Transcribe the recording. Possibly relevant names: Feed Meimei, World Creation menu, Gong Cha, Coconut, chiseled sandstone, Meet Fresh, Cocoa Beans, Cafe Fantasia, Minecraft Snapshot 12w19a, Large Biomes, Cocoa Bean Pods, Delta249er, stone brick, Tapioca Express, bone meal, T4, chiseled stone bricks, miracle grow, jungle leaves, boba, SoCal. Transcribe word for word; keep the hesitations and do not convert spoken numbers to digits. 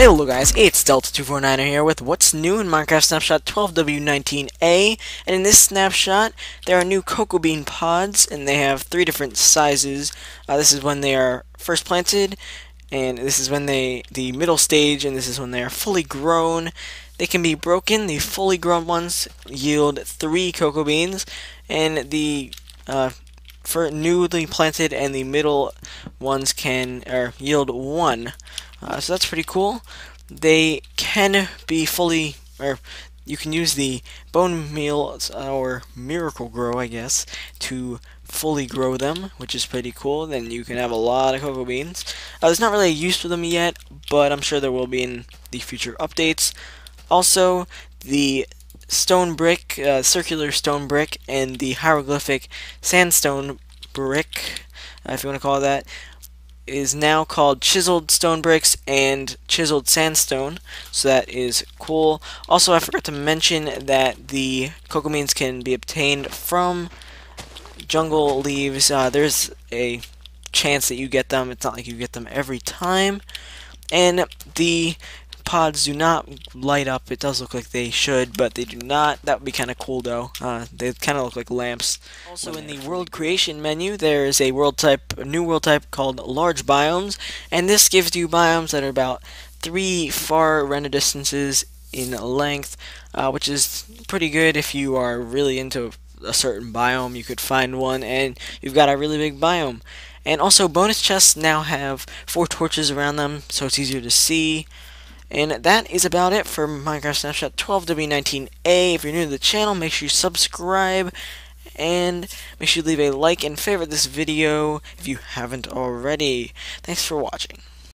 Hello guys, it's Delta two forty-nine here with what's new in Minecraft Snapshot twelve w nineteen a, and in this snapshot there are new Cocoa Bean Pods, and they have three different sizes. Uh, this is when they are first planted, and this is when they, the middle stage, and this is when they are fully grown. They can be broken. The fully grown ones yield three Cocoa Beans, and the uh, for newly planted and the middle ones can er, yield one. Uh, so that's pretty cool. They can be fully, or you can use the bone meal or miracle grow, I guess, to fully grow them, which is pretty cool. Then you can have a lot of cocoa beans. Uh, there's not really a use for them yet, but I'm sure there will be in the future updates. Also, the stone brick, uh, circular stone brick, and the hieroglyphic sandstone brick, uh, if you want to call it that, is now called chiseled stone bricks and chiseled sandstone, so that is cool. Also, I forgot to mention that the cocoa beans can be obtained from jungle leaves. Uh, there's a chance that you get them. It's not like you get them every time, and the pods do not light up. It does look like they should, but they do not. That would be kind of cool though. Uh, they kind of look like lamps. Also, in the World Creation menu, there is a world type, a new world type called Large Biomes, and this gives you biomes that are about three far render distances in length, uh, which is pretty good. If you are really into a certain biome, you could find one, and you've got a really big biome. And also, bonus chests now have four torches around them, so it's easier to see. And that is about it for Minecraft Snapshot twelve w nineteen a. If you're new to the channel, make sure you subscribe, and make sure you leave a like and favorite this video if you haven't already. Thanks for watching.